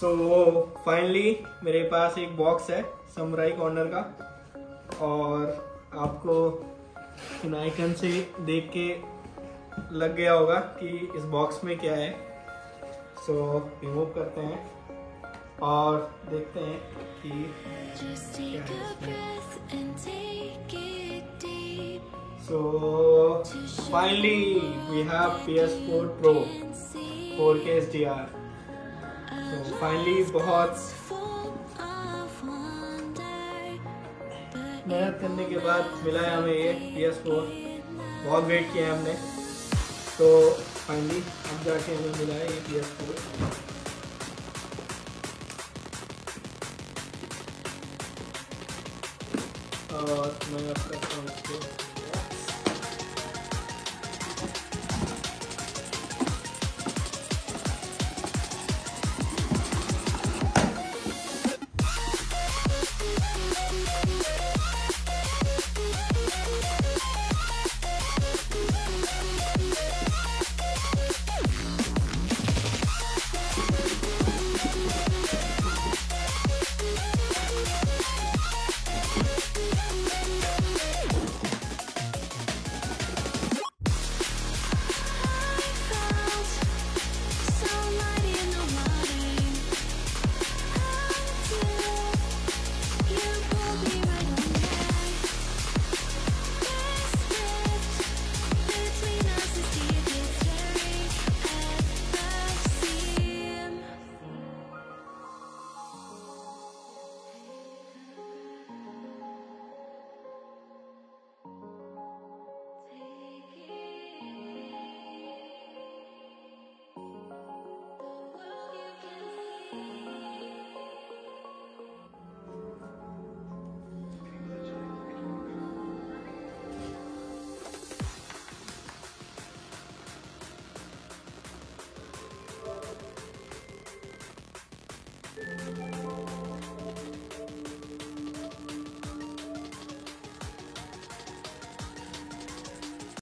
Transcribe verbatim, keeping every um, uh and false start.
So finally मेरे पास एक box है समुराई कॉर्नर का, और आपको इन आइकन से देख के लग गया होगा कि इस बॉक्स में क्या है। सो so, रिमूव करते हैं और देखते हैं कि क्या है। So finally we have P S four pro four K H D R. तो फाइनली बहुत मेहनत करने के बाद मिला है हमें ये पी एस फोर, बहुत वेट किया है हमने। तो फाइनली अब जाके हमें मिला है ये पी एस फोर। और मैं करता हूँ इसको